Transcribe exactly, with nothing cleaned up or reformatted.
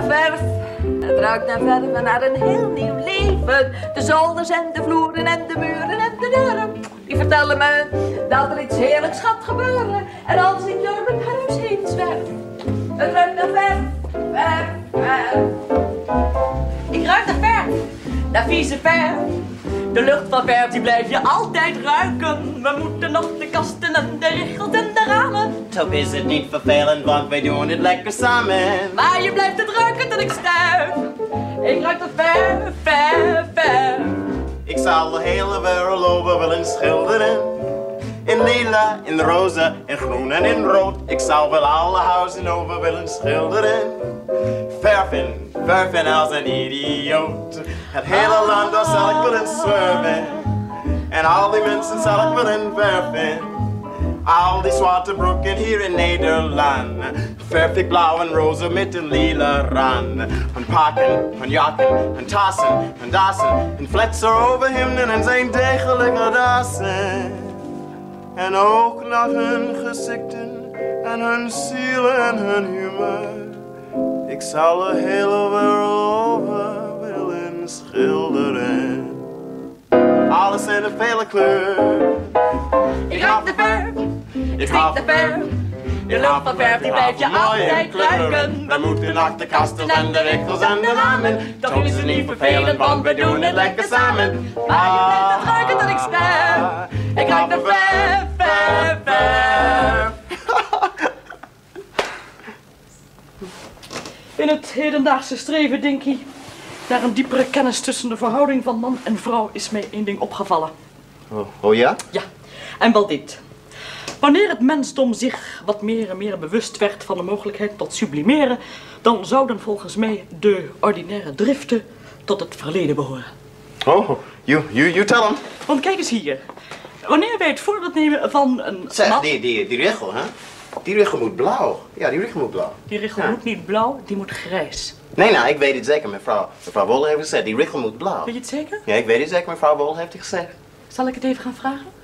naar verf. Het ruikt naar verf en naar een heel nieuw leven. De zolders en de vloeren en de muren en de deuren. Die vertellen me dat er iets heerlijks gaat gebeuren. En alles in door mijn huis heen zwerft. Het ruikt naar verf. Verf, verf. Ik ruik naar verf. Naar vieze verf. De lucht van verf die blijf je altijd ruiken. We moeten nog de kasten en de regels en de ramen. Toch is het niet vervelend, want wij doen het lekker samen. Maar je blijft het ruiken tot ik sterf. Ik ruik dat verf, verf, verf. Ik zal de hele wereld over willen schilderen. In lila, in roze, in groen en in rood. Ik zou wel alle huizen over willen schilderen. Verven, verven als een idioot. Het hele land daar zal ik willen zwerven. En al die mensen zal ik willen verven. Al die zwarte broeken hier in Nederland. Verf ik blauw en roze met een lila rand. En pakken, en jakken, en tassen, en dassen. En fletsen over hemden en zijn degelijke dassen. En ook naar hun gezichten en hun zielen en hun humeur. Ik zal de hele wereld over willen schilderen. Alles in een vele kleur. Ik ruik de verf, ik stik de verf. De lucht van verf die blijft je altijd ruiken. We moeten naar de kasten en de regels en de ramen. Toch is het niet vervelend, want we doen het lekker samen. Maar je blijft het ruiken tot ik sterf. Ik ruik de verf, verf, verf. In het hedendaagse streven, Dinkie, naar een diepere kennis tussen de verhouding van man en vrouw is mij één ding opgevallen. Oh, oh ja? Ja, en wel dit. Wanneer het mensdom zich wat meer en meer bewust werd van de mogelijkheid tot sublimeren, dan zouden volgens mij de ordinaire driften tot het verleden behoren. Oh, you, you, you tell him. Want kijk eens hier. Wanneer wij het voorbeeld nemen van een... Zeg, die, die, die regel, hè? Die regel moet blauw. Ja, die regel moet blauw. Die regel ja. moet niet blauw, die moet grijs. Nee, nou, ik weet het zeker. Mevrouw, mevrouw Wol heeft gezegd, die richel moet blauw. Weet je het zeker? Ja, ik weet het zeker. Mevrouw Wol heeft het gezegd. Zal ik het even gaan vragen?